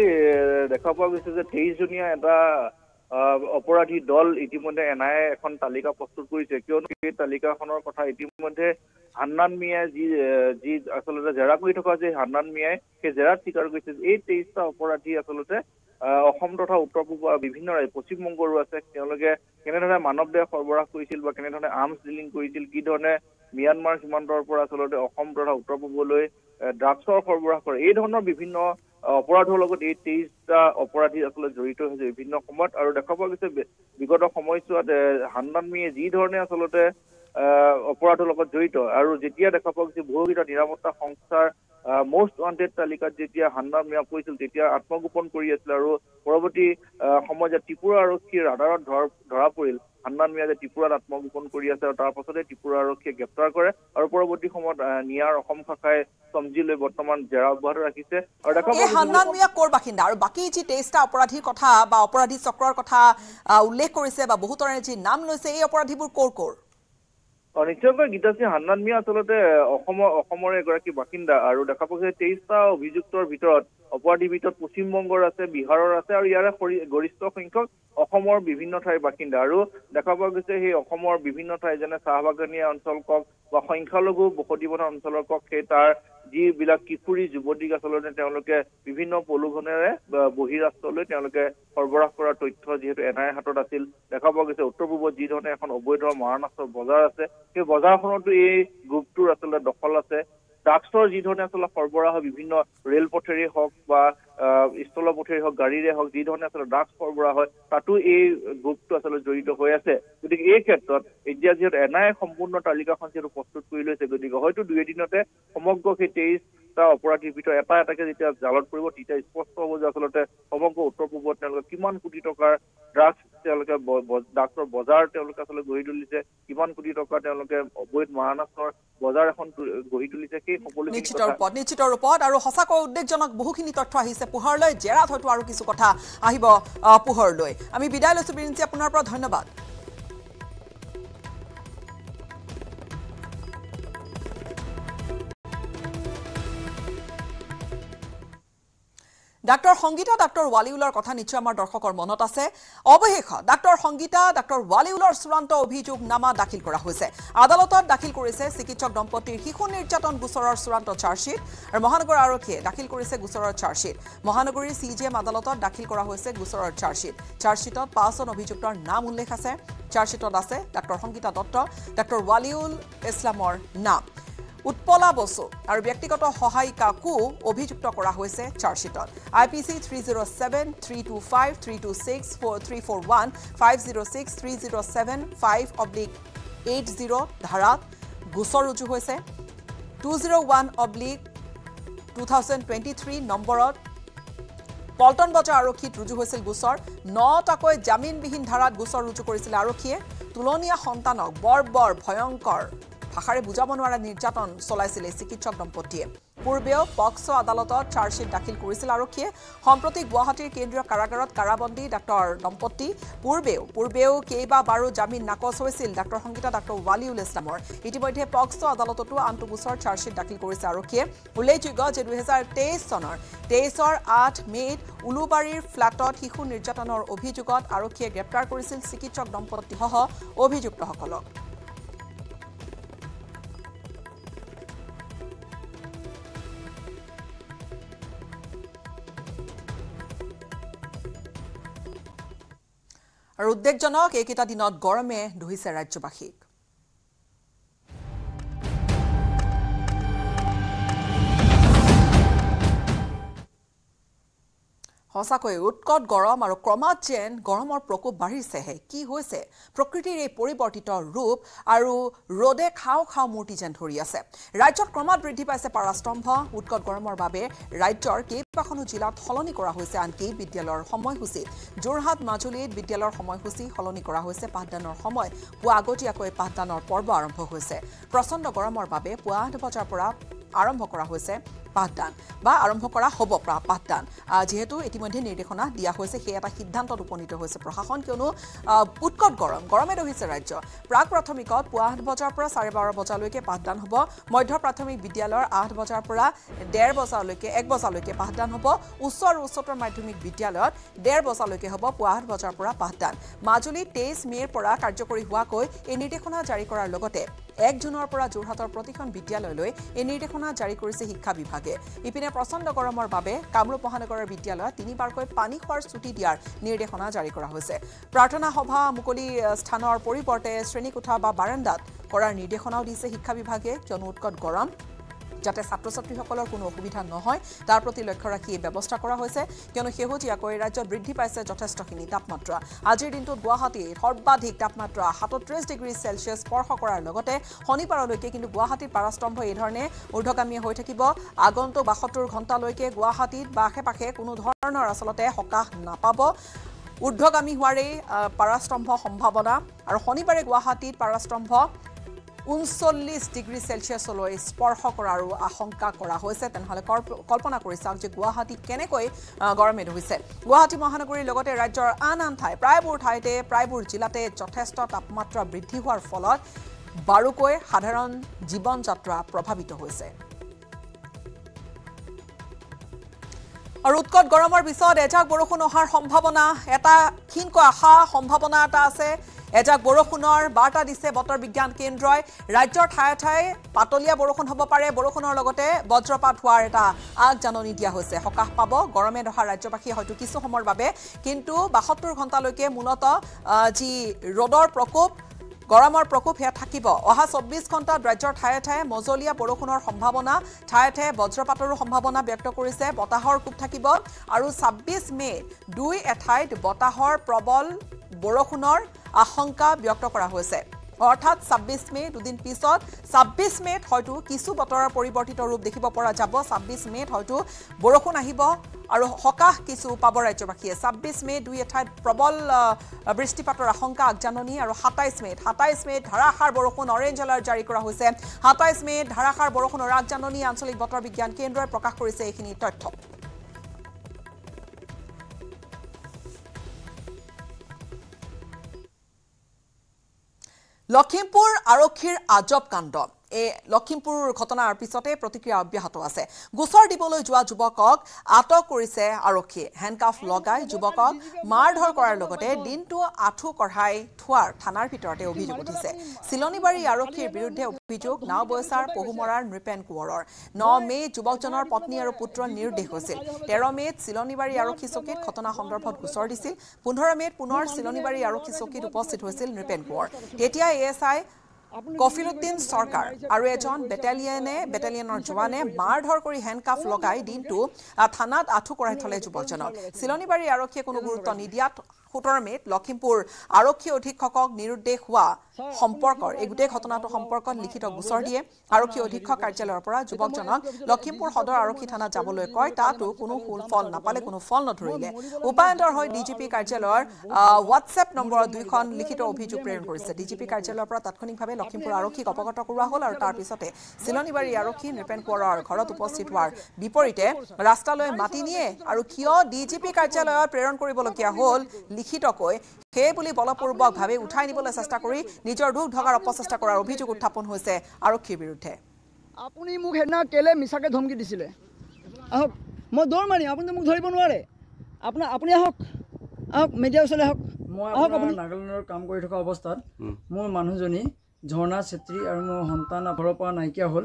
দেখা পোৱা গৈছে যে 23 জনীয়া এটা অপৰাধী দল ইতিমধ্যে NIAই এখন তালিকা প্ৰস্তুত কৰিছে। কিয়নো এই তালিকাখনৰ কথা ইতিমধ্যে হান্নান মিয়াই যি আচলতে জেৰা কৰি থকা যে হান্নান মিয়াই সেই জেৰাত স্বীকাৰ কৰিছে এই 23টা অপৰাধী আচলতে অসম তথা উত্তৰ পূবৰ বিভিন্ন ৰাজ্য, পশ্চিমবংগৰো আছে, তেওঁলোকে কেনেধৰণে মানৱ দেহ সৰবৰাহ কৰিছিল বা কেনেধৰণে আৰ্মছ ডিলিং কৰিছিল, কি ধৰণে ম্যানমাৰ সীমান্তৰ পৰা আচলতে অসম তথা উত্তৰ পূবলৈ ড্ৰাগছৰ সৰবৰাহ কৰে, এই ধৰণৰ বিভিন্ন অপৰাধৰ লগত এই 23টা অপৰাধী আচলতে জড়িত হৈছে বিভিন্ন সময়ত। আৰু দেখা পোৱা গৈছে বিগত সময়ছোৱাত হান্নান মিয়ে যি ধৰণে আচলতে অপৰাধৰ লগত জড়িত, আৰু যেতিয়া দেখা পোৱা গৈছে বহুকেইটা নিৰাপত্তা সংস্থাৰ মষ্ট ৱান্টেড তালিকাত যেতিয়া হান্নান মিয়া পৰিছিল তেতিয়া আত্মগোপন কৰি আছিল, আৰু পৰৱৰ্তী সময়ত ত্ৰিপুৰা আৰক্ষীৰ ৰাডাৰত ধৰা পৰিল হান্নান মিয়া যে ত্ৰিপুৰাত আত্মগোপন কৰি আছে, আৰু তাৰ পাছতে ত্ৰিপুৰা আৰক্ষীয়ে গ্ৰেপ্তাৰ কৰে আৰু পৰৱৰ্তী সময়ত NIAৰ অসম শাখাই চমজি লৈ বৰ্তমান জেৰা অব্যাহত ৰাখিছে। আৰু দেখা পাইছে হান্নান মিয়া কৰ বাসিন্দা, আৰু বাকী যি 23টা অপৰাধীৰ কথা বা অপৰাধী চক্ৰৰ কথা উল্লেখ কৰিছে বা বহুতৰে যি নাম লৈছে, এই অপৰাধীবোৰ কৰ? নিশ্চয়কৈ গীতাশ্ৰী, হান্নান মিয়া আচলতে অসমৰে এগৰাকী বাসিন্দা, আৰু দেখা পাইছে 23টা অভিযুক্তৰ ভিতৰত অপৰাধীৰ ভিতৰত পশ্চিমবংগৰ আছে, বিহাৰৰ আছে, আৰু ইয়াৰে গৰিষ্ঠ সংখ্যক অসমৰ বিভিন্ন ঠাইৰ বাসিন্দা। আৰু দেখা পোৱা গৈছে সেই অসমৰ বিভিন্ন ঠাই যেনে চাহ বাগানীয়া অঞ্চল কওক বা সংখ্যালঘু বসতিপথা অঞ্চলৰ কওক, সেই তাৰ যিবিলাক কিশোৰী যুৱতীক আচলতে তেওঁলোকে বিভিন্ন প্ৰলোভনেৰে বহিৰাষ্ট্ৰলৈ তেওঁলোকে সৰবৰাহ কৰাৰ তথ্য যিহেতু NIAৰ হাতত আছিল, দেখা পোৱা গৈছে উত্তৰ পূবত যি ধৰণে এখন অবৈধ মাৰণাস্ত্ৰৰ বজাৰ আছে সেই বজাৰখনতো এই গ্ৰুপটোৰ আচলতে দখল আছে। ড্ৰাগছৰ যি ধৰণে আচলতে সৰবৰাহ বিভিন্ন ৰেল পথেৰে হওক বা স্থল পথেৰে হওক, গাড়ীৰে হওক, যি ধৰণে আচলতে ড্ৰাগছ সৰবৰাহ হয় তাতো এই গ্ৰুপটো আচলতে জড়িত হৈ আছে। গতিকে এই ক্ষেত্ৰত এতিয়া যিহেতু NIAই সম্পূৰ্ণ তালিকাখন যিহেতু প্ৰস্তুত কৰি লৈছে, গতিকে হয়তো দুই এদিনতে সমগ্ৰ সেই 23টা অপৰাধীৰ ভিতৰত এটা এটাকে যেতিয়া জালত পৰিব তেতিয়া স্পষ্ট হ'ব যে আচলতে সমগ্ৰ উত্তৰ পূবত তেওঁলোকে কিমান কোটি টকাৰ ড্ৰাগছ, তেওঁলোকে ড্ৰাগছৰ বজাৰ তেওঁলোকে আচলতে গঢ়ি তুলিছে, কিমান কোটি টকা তেওঁলোকে অবৈধ মাৰণাস্ত্ৰৰ বজাৰ এখন গঢ়ি তুলিছে, সেই সকলো নিশ্চিত ৰূপত। আৰু সঁচাকৈ উদ্বেগজনক বহুখিনি তথ্য আহিছে পোহৰলৈ, জেৰাত হয়তো আৰু কিছু কথা আহিব পোহৰলৈ। আমি বিদায় লৈছো বীৰেঞ্চি, আপোনাৰ পৰা ধন্যবাদ। ডাক্তৰ সংগীতা, ডাক্তৰ ৱালিউলৰ কথা নিশ্চয় আমাৰ দৰ্শকৰ মনত আছে। অৱশেষত ডাক্তৰ সংগীতা, ডাক্তৰ ৱালিউলৰ চূড়ান্ত অভিযোগনামা দাখিল কৰা হৈছে। আদালতত দাখিল কৰিছে চিকিৎসক দম্পতীৰ শিশু নিৰ্যাতন গোচৰৰ চূড়ান্ত চাৰ্জশ্বীট, আৰু মহানগৰ আৰক্ষীয়ে দাখিল কৰিছে গোচৰৰ চাৰ্জশ্বীট। মহানগৰীৰ CJM আদালতত দাখিল কৰা হৈছে গোচৰৰ চাৰ্জশ্বীট। চাৰ্জশ্বীটত 5জন অভিযুক্তৰ নাম উল্লেখ আছে। চাৰ্জশ্বীটত আছে ডাক্তৰ সংগীতা দত্ত, ডাক্তৰ ৱালিউল ইছলামৰ নাম। উৎপলা বসু আৰু ব্যক্তিগত সহায়িকাকো অভিযুক্ত কৰা হৈছে চাৰ্জশ্বীটত। IPC 307, 325, 326, 341, 506, 307, 5/80 ধাৰাত গোচৰ ৰুজু হৈছে। 201/2023 নম্বৰত পল্টন বজাৰ আৰক্ষীত ৰুজু হৈছিল গোচৰ। 9টাকৈ জামিনবিহীন ধাৰাত গোচৰ ৰুজু কৰিছিল আৰক্ষীয়ে। তুলনীয়া সন্তানক বৰ ভয়ংকৰ ভাষাৰে বুজাব নোৱাৰা নিৰ্যাতন চলাইছিল এই চিকিৎসক দম্পতীয়ে। পূৰ্বেও পক্সো আদালতত চাৰ্জশ্বীট দাখিল কৰিছিল আৰক্ষীয়ে। সম্প্ৰতি গুৱাহাটীৰ কেন্দ্ৰীয় কাৰাগাৰত কাৰাবন্দী ডাক্তৰ দম্পতী। পূৰ্বেও কেইবাবাৰো জামিন নাকচ হৈছিল ডাক্তৰ সংগীতা, ডাক্তৰ ৱালিউল ইছলামৰ। ইতিমধ্যে পক্সো আদালততো আনটো গোচৰ চাৰ্জশ্বীট দাখিল কৰিছে আৰক্ষীয়ে। উল্লেখযোগ্য যে 2023 চনৰ 23-8 মে'ত উলুবাৰীৰ ফ্লেটত শিশু নিৰ্যাতনৰ অভিযোগত আৰক্ষীয়ে গ্ৰেপ্তাৰ কৰিছিল চিকিৎসক দম্পতীসহ অভিযুক্তসকলক। আৰু উদ্বেগজনক এইকেইটা দিনত গৰমে ধুইছে ৰাজ্যবাসীক। সঁচাকৈয়ে উৎকট গৰম আৰু ক্ৰমাৎ যেন গৰমৰ প্ৰকোপ বাঢ়িছেহে। কি হৈছে প্ৰকৃতিৰ এই পৰিৱৰ্তিত ৰূপ আৰু ৰ'দে খাওঁ খাওঁ মূৰ্তি যেন ধৰি আছে। ৰাজ্যত ক্ৰমাৎ বৃদ্ধি পাইছে পাৰাস্তম্ভ। উৎকট গৰমৰ বাবে ৰাজ্যৰ কেইবাখনো জিলাত সলনি কৰা হৈছে আনকি বিদ্যালয়ৰ সময়সূচী। যোৰহাট, মাজুলীত বিদ্যালয়ৰ সময়সূচী সলনি কৰা হৈছে। পাঠদানৰ সময় পুৱা আগতীয়াকৈ পাঠদানৰ পৰ্ব আৰম্ভ হৈছে। প্ৰচণ্ড গৰমৰ বাবে পুৱা 8 বজাৰ পৰা আৰম্ভ কৰা হৈছে পাঠদান, বা আৰম্ভ কৰা হ'ব পাঠদান, যিহেতু ইতিমধ্যে নিৰ্দেশনা দিয়া হৈছে। সেই এটা সিদ্ধান্তত উপনীত হৈছে প্ৰশাসন, কিয়নো উৎকট গৰমে দহিছে ৰাজ্য। প্ৰাক প্ৰাথমিকত পুৱা 8 বজাৰ পৰা 12:30 বজালৈকে পাঠদান হ'ব। মধ্য প্ৰাথমিক বিদ্যালয়ৰ 8 বজাৰ পৰা 1:30 বজালৈকে 1 বজালৈকে পাঠদান হ'ব। উচ্চ আৰু উচ্চতৰ মাধ্যমিক বিদ্যালয়ত 1:30 বজালৈকে হ'ব পুৱা 8 বজাৰ পৰা পাঠদান। মাজুলীত 23 মে'ৰ পৰা কাৰ্যকৰী হোৱাকৈ এই নিৰ্দেশনা জাৰি কৰাৰ লগতে 1 জুনৰ পৰা যোৰহাটৰ প্ৰতিখন বিদ্যালয়লৈ এই নিৰ্দেশনা জাৰি কৰিছে শিক্ষা বিভাগ। ইপিনে প্ৰচণ্ড গৰমৰ বাবে কামৰূপ মহানগৰৰ বিদ্যালয়ত 3বাৰকৈ পানী খোৱাৰ ছুটি দিয়াৰ নিৰ্দেশনা জাৰি কৰা হৈছে। প্ৰাৰ্থনা সভা মুকলি স্থানৰ পৰিৱৰ্তে শ্ৰেণীকোঠা বা বাৰান্দাত কৰাৰ নিৰ্দেশনাও দিছে শিক্ষা বিভাগে, কিয়নো উৎকট গৰম, যাতে ছাত্ৰ ছাত্ৰীসকলৰ কোনো অসুবিধা নহয় তাৰ প্ৰতি লক্ষ্য ৰাখি এই ব্যৱস্থা কৰা হৈছে, কিয়নো শেহতীয়াকৈ ৰাজ্যত বৃদ্ধি পাইছে যথেষ্টখিনি তাপমাত্ৰা। আজিৰ দিনটোত গুৱাহাটীৰ সৰ্বাধিক তাপমাত্ৰা 37 ডিগ্ৰী চেলছিয়াছ স্পৰ্শ কৰাৰ লগতে শনিবাৰলৈকে কিন্তু গুৱাহাটীৰ পাৰাস্তম্ভ এইধৰণে ঊৰ্ধগামী হৈ থাকিব। আগন্তুক 72 ঘণ্টালৈকে গুৱাহাটীত বা আশে পাশে কোনো ধৰণৰ আচলতে সকাহ নাপাব। ঊৰ্ধগামী হোৱাৰেই পাৰাস্তম্ভ সম্ভাৱনা। আৰু শনিবাৰে গুৱাহাটীত পাৰাস্তম্ভ 39 ডিগ্ৰী চেলছিয়াছলৈ স্পৰ্শ কৰাৰ আশংকা কৰা হৈছে। তেনেহ'লে কল্পনা কৰি চাওক যে গুৱাহাটী কেনেকৈ গৰমে ধৰিছে। গুৱাহাটী মহানগৰীৰ লগতে ৰাজ্যৰ আন ঠাই প্ৰায়বোৰ জিলাতে যথেষ্ট তাপমাত্ৰা বৃদ্ধি হোৱাৰ ফলত বাৰুকৈ সাধাৰণ জীৱন যাত্ৰা প্ৰভাৱিত হৈছে। আৰু উৎকট গৰমৰ পিছত এজাক বৰষুণ অহাৰ সম্ভাৱনা, এটা ক্ষীণকৈ আশা সম্ভাৱনা এটা আছে। এজাক বৰষুণৰ বাৰ্তা দিছে বতৰ বিজ্ঞান কেন্দ্ৰই। ৰাজ্যৰ ঠায়ে ঠায়ে পাতলীয়া বৰষুণ হ'ব পাৰে। বৰষুণৰ লগতে বজ্ৰপাত হোৱাৰ এটা আগজাননী দিয়া হৈছে। সকাহ পাব গৰমে দহা ৰাজ্যবাসীয়ে হয়তো কিছু সময়ৰ বাবে, কিন্তু 72 ঘণ্টালৈকে মূলতঃ যি ৰ'দৰ প্ৰকোপ, গৰমৰ প্ৰকোপ সেয়া থাকিব। অহা 24 ঘণ্টাত ৰাজ্যৰ ঠায়ে ঠায়ে মজলীয়া বৰষুণৰ সম্ভাৱনা, ঠায়ে ঠায়ে বজ্ৰপাতৰো সম্ভাৱনা ব্যক্ত কৰিছে। বতাহৰ কোব থাকিব। আৰু 26 মে'ত 2 এঠাইত বতাহৰ প্ৰবল বৰষুণৰ আশংকা ব্যক্ত কৰা হৈছে। অৰ্থাৎ 26 মে' দুদিন পিছত 26 মে'ত হয়তো কিছু বতৰৰ পৰিৱৰ্তিত ৰূপ দেখিব পৰা যাব। 26 মে'ত হয়তো বৰষুণ আহিব আৰু সকাহ কিছু পাব ৰাজ্যবাসীয়ে। 26 মে' 2 এঠাইত প্ৰবল বৃষ্টিপাতৰ আশংকা আগজাননী। আৰু 27 মে'ত ধাৰাসাৰ বৰষুণ অৰেঞ্জ এলাৰ্ট জাৰি কৰা হৈছে। 27 মে'ত ধাৰাসাৰ বৰষুণৰ আগজাননী আঞ্চলিক বতৰ বিজ্ঞান কেন্দ্ৰই প্ৰকাশ কৰিছে এইখিনি তথ্য। লখিমপুৰ আৰক্ষীৰ আজব কাণ্ড। এই লখিমপুৰ ঘটনাৰ পিছতে প্ৰতিক্ৰিয়া অব্যাহত আছে। গোচৰ দিবলৈ যোৱা যুৱকক আটক কৰিছে আৰক্ষীয়ে। হেণ্ডকাফ লগাই যুৱকক মাৰধৰ কৰাৰ লগতে দিনটো আঁঠু কঢ়াই থোৱাৰ থানাৰ ভিতৰতে অভিযোগ উঠিছে চিলনীবাৰী আৰক্ষীৰ বিৰুদ্ধে। অভিযোগ নাওবৈচাৰ পহুমৰাৰ নৃপেন কোঁৱৰৰ। 9 মে'ত যুৱকজনৰ পত্নী আৰু পুত্ৰ নিৰ্দেশ হৈছিল। 13 মে'ত চিলনীবাৰী আৰক্ষী চকীত ঘটনা সন্দৰ্ভত গোচৰ দিছিল। 15 মে'ত পুনৰ চিলনীবাৰী আৰক্ষী চকীত উপস্থিত হৈছিল নৃপেন কোঁৱৰ। তেতিয়া ASI কফিলুদ্দিন সরকার আৰু এজন বেটেলিয়নৰ জোৱানে মাৰধৰ কৰি হেণ্ডকাফ লগাই দিনটো থানাত আঁঠু কৰাই থলে যুৱকজনক। চিলনিবাৰী আৰক্ষীয়ে কোনো গুৰুত্ব নিদিয়াত ১৭ মে'ত লখিমপুৰ আৰক্ষী অধীক্ষকক নিৰুদ্দেশ হোৱা সম্পৰ্কৰ এই গোটেই ঘটনাটো সম্পৰ্কত লিখিত গোচৰ দিয়ে। আৰক্ষী অধীক্ষক কাৰ্যালয়ৰ পৰা যুৱকজনক লখিমপুৰ সদৰ আৰক্ষী থানা যাবলৈ কয়, তাতো কোনো ফল নাপালে, কোনো ফল নধৰিলে। উপায়ন্তৰ হৈ ডিজিপি কাৰ্যালয়ৰ হোৱাটছএপ নম্বৰত 2খন লিখিত অভিযোগ প্ৰেৰণ কৰিছে। ডিজিপি কাৰ্যালয়ৰ পৰা তাৎক্ষণিকভাৱে লখিমপুৰ আৰক্ষীক অৱগত কৰোৱা হ'ল আৰু তাৰ পিছতে চিলনিবাৰী আৰক্ষী নৃপেন কোঁৱৰৰ ঘৰত উপস্থিত হোৱাৰ বিপৰীতে ৰাস্তালৈ মাতি নিয়ে আৰু কিয় ডিজিপি কাৰ্যালয়ত প্ৰেৰণ কৰিবলগীয়া হ'ল লিখিতকৈ সেই বুলি বলপূৰ্বকভাৱে উঠাই নিবলৈ চেষ্টা কৰি নিজৰ দুখ ঢগাৰ অপচেষ্টা কৰাৰ অভিযোগ উত্থাপন হৈছে আৰক্ষীৰ বিৰুদ্ধে। আপুনি মোক সেইদিনা কেলে মিছাকৈ ধমকি দিছিলে? আহক, মই দৌৰ মাৰিম, আপুনি মোক ধৰিব নোৱাৰে। আপুনি আহক, মিডিয়া ওচৰলৈ আহক। মই আপোনাৰ নাগালেণ্ডৰ কাম কৰি থকা অৱস্থাত মোৰ মানুহজনী ঝৰ্ণা ছেত্ৰী আৰু মোৰ সন্তান ঘৰৰ পৰা নাইকিয়া হ'ল।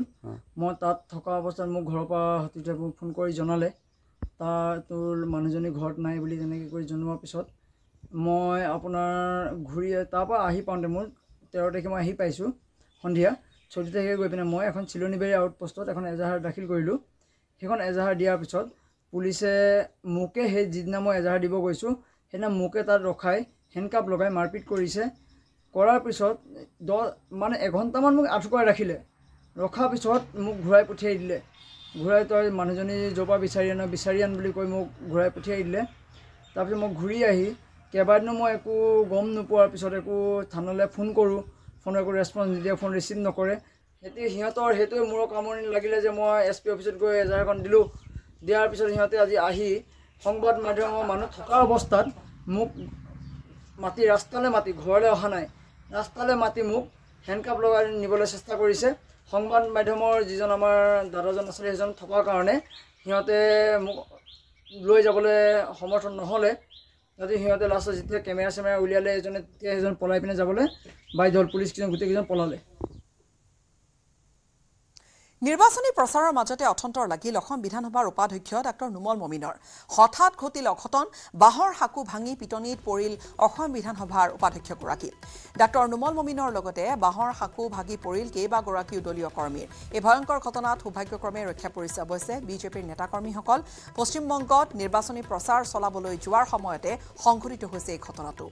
মই তাত থকা অৱস্থাত মোক ঘৰৰ পৰা হাতীতে মোক ফোন কৰি জনালে, তোৰ মানুহজনী ঘৰত নাই বুলি তেনেকৈ কৰি জনোৱাৰ পিছত মই আপোনাৰ ঘূৰি তাৰপৰা আহি পাওঁতে মোৰ 13 তাৰিখে মই আহি পাইছোঁ সন্ধিয়া। 14 তাৰিখে গৈ পিনে মই এখন চিলনিবাৰী আউটপোষ্টত এখন এজাহাৰ দাখিল কৰিলোঁ। সেইখন এজাহাৰ দিয়াৰ পিছত পুলিচে মোকে সেই যিদিনা মই এজাহাৰ দিব গৈছোঁ সেইদিনা মোকে তাত ৰখাই হেণ্ডকাপ লগাই মাৰপিট কৰিছে। কৰাৰ পিছত এঘণ্টামান মোক আঁঠু কৰাই ৰাখিলে। ৰখাৰ পিছত মোক ঘূৰাই পঠিয়াই দিলে। ঘূৰাই তই মানুহজনী জপা বিচাৰি আন বুলি কৈ মোক ঘূৰাই পঠিয়াই দিলে। তাৰপিছত মই ঘূৰি আহি কেইবাদিনো মই একো গম নোপোৱাৰ পিছত একো থানালৈ ফোন কৰোঁ, ফোন একো ৰেছপন্স নিদিয়ে, ফোন ৰিচিভ নকৰে। সেইটোৱে মোৰ কামনি লাগিলে যে মই SP অফিচত গৈ এজাহাৰখন দিলোঁ। দিয়াৰ পিছত সিহঁতে আজি আহি সংবাদ মাধ্যমৰ মানুহ থকা অৱস্থাত মোক ৰাস্তালৈ মাতি ঘৰলৈ অহা নাই, ৰাস্তালৈ মাতি মোক হেণ্ডকাপ লগাই নিবলৈ চেষ্টা কৰিছে। সংবাদ মাধ্যমৰ যিজন আমাৰ দাদাজন আছিলে সেইজন থকাৰ কাৰণে সিহঁতে মোক লৈ যাবলৈ সমৰ্থন নহ'লে। তাতে সিহঁতে লাষ্টত যেতিয়া কেমেৰা উলিয়ালে এজনে, তেতিয়া সেইজন পলাই পিনে যাবলৈ বাধ্য হ'ল। পুলিচকেইজন গোটেইকেইজন পলালে। নিৰ্বাচনী প্ৰচাৰৰ মাজতে অথন্তৰ লাগিল অসম বিধানসভাৰ উপাধ্যক্ষ ডাক্তৰ নুমল মমিনৰ। হঠাৎ ঘটিল অঘটন, বাঁহৰ সাঁকো ভাঙি পিটনিত পৰিল অসম বিধানসভাৰ উপাধ্যক্ষগৰাকী। ডাক্তৰ নুমল মমিনৰ লগতে বাঁহৰ সাঁকো ভাগি পৰিল কেইবাগৰাকীও দলীয় কৰ্মীৰ। এই ভয়ংকৰ ঘটনাত সৌভাগ্যক্ৰমে ৰক্ষা পৰিছে অৱশ্যে বিজেপিৰ নেতাকৰ্মীসকল। পশ্চিমবংগত নিৰ্বাচনী প্ৰচাৰ চলাবলৈ যোৱাৰ সময়তে সংঘটিত হৈছে এই ঘটনাটো।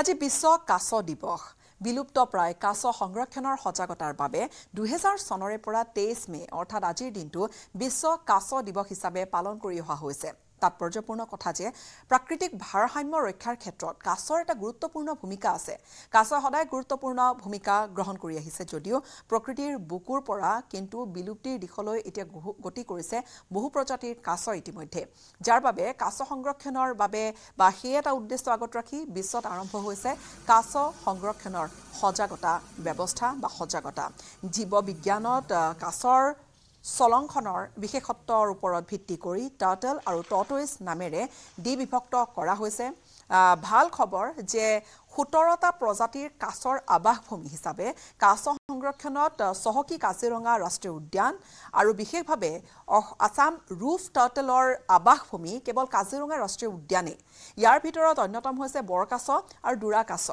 আজি বিশ্ব কাছ দিৱস। বিলুপ্ত প্ৰায় কাছ সংৰক্ষণৰ সজাগতাৰ বাবে 2000 চনৰে পৰা 23 মে' অৰ্থাৎ আজিৰ দিনটো বিশ্ব কাছ দিৱস হিচাপে পালন কৰি অহা হৈছে। তাৎপৰ্যপূৰ্ণ কথা যে প্ৰাকৃতিক ভাৰসাম্য ৰক্ষাৰ ক্ষেত্ৰত কাছৰ এটা গুৰুত্বপূৰ্ণ ভূমিকা আছে। কাছৰ সদায় গুৰুত্বপূৰ্ণ ভূমিকা গ্ৰহণ কৰি আহিছে যদিও প্ৰকৃতিৰ বুকুৰ পৰা কিন্তু বিলুপ্তিৰ দিশলৈ এতিয়া গতি কৰিছে বহু প্ৰজাতিৰ কাছ ইতিমধ্যে, যাৰ বাবে কাছ সংৰক্ষণৰ বাবে বা সেই এটা উদ্দেশ্য আগত ৰাখি বিশ্বত আৰম্ভ হৈছে কাছ সংৰক্ষণৰ সজাগতা ব্যৱস্থা বা সজাগতা। জীৱবিজ্ঞানত কাছৰ চলংখনৰ বিশেষত্বৰ ওপৰত ভিত্তি কৰি টাৰ্টল আৰু টৰ্টইজ নামেৰে বিভক্ত কৰা হৈছে। ভাল খবৰ যে 17টা প্ৰজাতিৰ কাছৰ আৱাসভূমি হিচাপে কাছ সংৰক্ষণত চহকী কাজিৰঙা ৰাষ্ট্ৰীয় উদ্যান আৰু বিশেষভাৱে আছাম ৰুফ টাৰ্টলৰ আৱাসভূমি কেৱল কাজিৰঙা ৰাষ্ট্ৰীয় উদ্যানে। ইয়াৰ ভিতৰত অন্যতম হৈছে বৰকাছ আৰু দুৰা কাছ।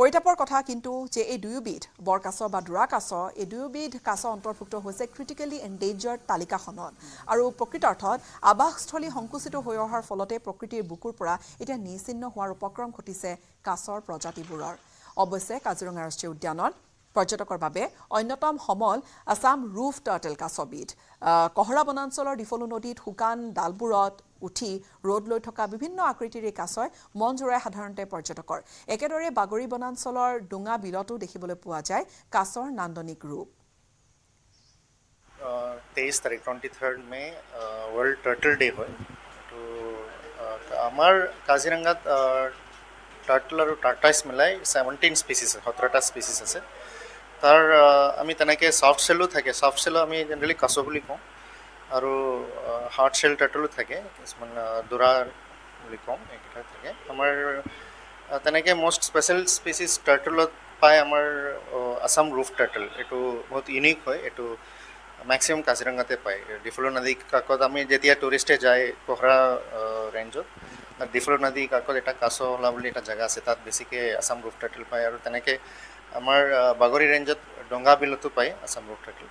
পৰিতাপৰ কথা কিন্তু যে এই দুয়োবিধ বৰকাছ বা দুৰা কাছ, এই দুয়োবিধ কাছ অন্তৰ্ভুক্ত হৈছে ক্ৰিটিকেলি এণ্ডেঞ্জাৰ্ড তালিকাখনত। আৰু প্ৰকৃত অৰ্থত আৱাসস্থলী সংকুচিত হৈ অহাৰ ফলতে প্ৰকৃতিৰ বুকুৰ পৰা এতিয়া নিশ্চিহ্ন হোৱাৰ উপক্ৰম ঘটিছে কাছৰ প্ৰজাতিবোৰৰ। অৱশ্যে কাজিৰঙা ৰাষ্ট্ৰীয় উদ্যানত পৰ্যটকৰ বাবে অন্যতম সমল আছাম ৰুফ টাৰ্টল কাছবিধ। কহৰা বনাঞ্চলৰ ডিফলু নদীত শুকান ডালবোৰত উঠি ৰ'দ লৈ থকা বিভিন্ন আকৃতিৰ এই কাছই মন জোৰাই সাধাৰণতে পৰ্যটকৰ। একেদৰে বাগৰি বনাঞ্চলৰ ডুঙা বিলতো দেখিবলৈ পোৱা যায় কাছৰ নান্দনিক ৰূপ। 23 তাৰিখ 23 মে' ৱৰ্ল্ড টাৰ্টল ডে হয়। তো আমাৰ কাজিৰঙাত টাৰ্টল আৰু টাৰ্টাইছ মিলাই 17 স্পিচিছ, 17টা স্পিচিছ আছে। তাৰ আমি তেনেকৈ ছফ্টশ্বেলো থাকে, ছফ্টশ্বেলো আমি জেনেৰেলি কাছ বুলি কওঁ, আৰু হাৰ্ড শ্বেল টাৰ্টলো থাকে, কিছুমান দুৰা বুলি কওঁ, এইকেইটা থাকে। আমাৰ তেনেকৈ মষ্ট স্পেচিয়েল স্পিচিছ টাৰ্টলত পায় আমাৰ আছাম ৰুফ টাৰ্টল। এইটো বহুত ইউনিক হয়। এইটো ম্যাক্সিমাম কাজিরাঙ্গাতে পাই। ডিফ্লো নদী কাকত আমি যেতিয়া টুরিস্টে যাই পোহরা রেঞ্জত ডিফ্লো নদী কাকত এটা কাছলা বুলি এটা জায়গা আছে, তাত বেশিকে আসাম রুফ টার্টল পায়। আর তেনেকে আমার বাগরি রেঞ্জত ডঙ্গা বিলতো পায় আসাম রুফ টার্টল।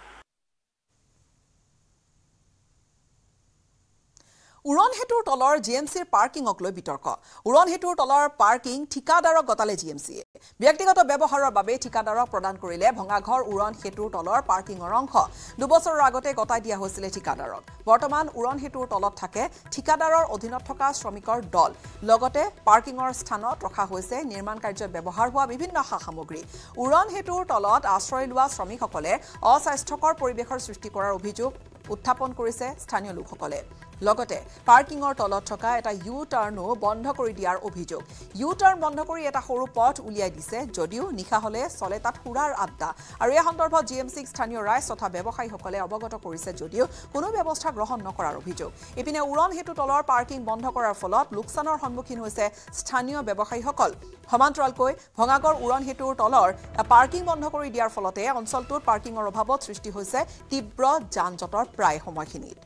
উৰণ হেতুৰ তলৰ জি এম চিৰ পাৰ্কিঙক লৈ বিতৰ্ক। উৰণ হেতুৰ তলৰ পাৰ্কিং ঠিকাদাৰক গতালে জি এম চিয়ে। ব্যক্তিগত ব্যৱহাৰৰ বাবে ঠিকাদাৰক প্ৰদান কৰিলে ভঙাঘৰ উৰণ হেতুৰ তলৰ পাৰ্কিঙৰ অংশ। দুবছৰৰ আগতে গতাই দিয়া হৈছিলে ঠিকাদাৰক। বৰ্তমান উৰণ হেতুৰ তলত থাকে ঠিকাদাৰৰ অধীনত থকা শ্ৰমিকৰ দল। লগতে পাৰ্কিঙৰ স্থানত ৰখা হৈছে নিৰ্মাণ কাৰ্যত ব্যৱহাৰ হোৱা বিভিন্ন সা সামগ্ৰী। উৰণ হেতুৰ তলত আশ্ৰয় লোৱা শ্ৰমিকসকলে অস্বাস্থ্যকৰ পৰিৱেশৰ সৃষ্টি কৰাৰ অভিযোগ উত্থাপন কৰিছে স্থানীয় লোকসকলে। লগতে পাৰ্কিঙৰ তলত থকা এটা ইউ টাৰ্ণো বন্ধ কৰি দিয়াৰ অভিযোগ। ইউ টাৰ্ণ বন্ধ কৰি এটা সৰু পথ উলিয়াই দিছে যদিও নিশা হলে চলে তাত সুৰাৰ আড্ডা। আৰু এই সন্দৰ্ভত জি এম চিক স্থানীয় ৰাইজ তথা ব্যৱসায়ীসকলে অৱগত কৰিছে যদিও কোনো ব্যৱস্থা গ্ৰহণ নকৰাৰ অভিযোগ। ইপিনে উৰণ হেতু তলৰ পাৰ্কিং বন্ধ কৰাৰ ফলত লোকচানৰ সন্মুখীন হৈছে স্থানীয় ব্যৱসায়ীসকল। সমান্তৰালকৈ ভঙাগড় উৰণ হেতুৰ তলৰ পাৰ্কিং বন্ধ কৰি দিয়াৰ ফলতে অঞ্চলটোত পাৰ্কিঙৰ অভাৱত সৃষ্টি হৈছে তীব্ৰ যান জঁটৰ প্ৰায় সময়খিনিত।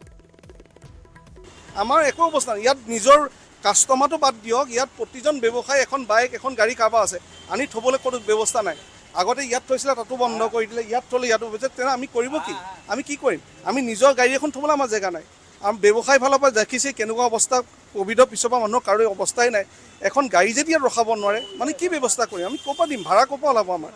আমাৰ একো অৱস্থা নাই, ইয়াত নিজৰ কাষ্টমাৰটো বাদ দিয়ক, ইয়াত প্ৰতিজন ব্যৱসায়ী এখন বাইক এখন গাড়ী কাৰবাৰ আছে, আনি থ'বলৈ কোনো ব্যৱস্থা নাই। আগতে ইয়াত থৈছিলে তাতো বন্ধ কৰি দিলে, ইয়াত থ'লে ইয়াতো হৈছে। তেনে আমি কৰিব কি? আমি কি কৰিম? আমি নিজৰ গাড়ী এখন থ'বলৈ আমাৰ জেগা নাই। আমি ব্যৱসায় ফালৰ পৰা দেখিছে কেনেকুৱা অৱস্থা, ক'ভিডৰ পিছৰ পৰা মানুহৰ কাৰো অৱস্থাই নাই। এখন গাড়ী যেতিয়া ৰখাব নোৱাৰে মানে কি ব্যৱস্থা কৰিম? আমি ক'ৰপৰা দিম? ভাড়া ক'ৰপৰা ওলাব আমাৰ?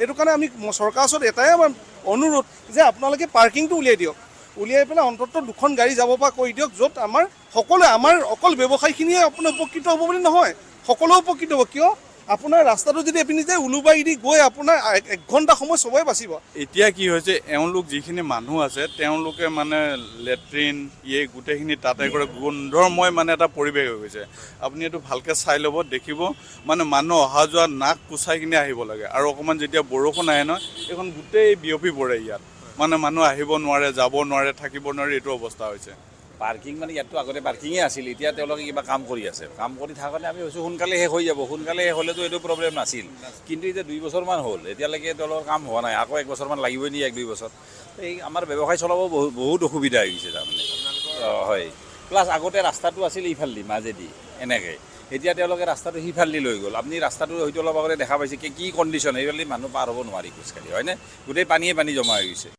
এইটো কাৰণে আমি চৰকাৰৰ ওচৰত এটাই আমাৰ অনুৰোধ যে আপোনালোকে পাৰ্কিংটো উলিয়াই দিয়ক, উলিয়াই পেলাই অন্তত দুখন গাড়ী যাব পৰা কৰি দিয়ক, য'ত আমাৰ সকলোৱে আমাৰ অকল ব্যৱসায়ীখিনিয়ে আপোনাৰ উপকৃত হ'ব বুলি নহয়, সকলোৱে উপকৃত হ'ব। কিয় আপোনাৰ ৰাস্তাটো যদি এপিনি যায় উলুবাই দি গৈ আপোনাৰ 1 ঘণ্টা সময় সবাই বাচিব। এতিয়া কি হৈছে, এওঁলোক যিখিনি মানুহ আছে তেওঁলোকে মানে লেট্ৰিন এই গোটেইখিনি তাতে কৰে, গোন্ধৰময় মানে এটা পৰিৱেশ হৈ গৈছে। আপুনি এইটো ভালকৈ চাই ল'ব, দেখিব মানে মানুহ অহা যোৱা নাক কোচাই কিনে আহিব লাগে। আৰু অকণমান যেতিয়া বৰষুণ আহে নহয় এইখন গোটেই বিয়পি পৰে, ইয়াত মানে মানুহ আহিব নোৱাৰে, যাব নোৱাৰে, থাকিব নোৱাৰে, এইটো অৱস্থা হৈছে। পাৰ্কিং মানে ইয়াততো আগতে পাৰ্কিঙে আছিল, এতিয়া তেওঁলোকে কিবা কাম কৰি আছে। কাম কৰি থাকোঁতে আমি ভাবিছোঁ সোনকালে শেষ হৈ যাব, সোনকালে শেষ হ'লেতো এইটো প্ৰব্লেম নাছিল। কিন্তু এতিয়া 2 বছৰমান হ'ল, এতিয়ালৈকে তেওঁলোকৰ কাম হোৱা নাই। আকৌ 1 বছৰমান লাগিবই নি, 1-2 বছৰ। এই আমাৰ ব্যৱসায় চলাব বহুত অসুবিধা হৈ গৈছে তাৰমানে। অঁ হয়, প্লাছ আগতে ৰাস্তাটো আছিল ইফালেদি মাজেদি এনেকৈ, এতিয়া তেওঁলোকে ৰাস্তাটো সিফালেদি লৈ গ'ল। আপুনি ৰাস্তাটো হয়তো অলপ আগতে দেখা পাইছে কি কণ্ডিশ্যন, সেইফালেদি মানুহ পাৰ হ'ব নোৱাৰি খোজকাঢ়ি, হয়নে? গোটেই পানীয়ে পানী জমা হৈ গৈছে।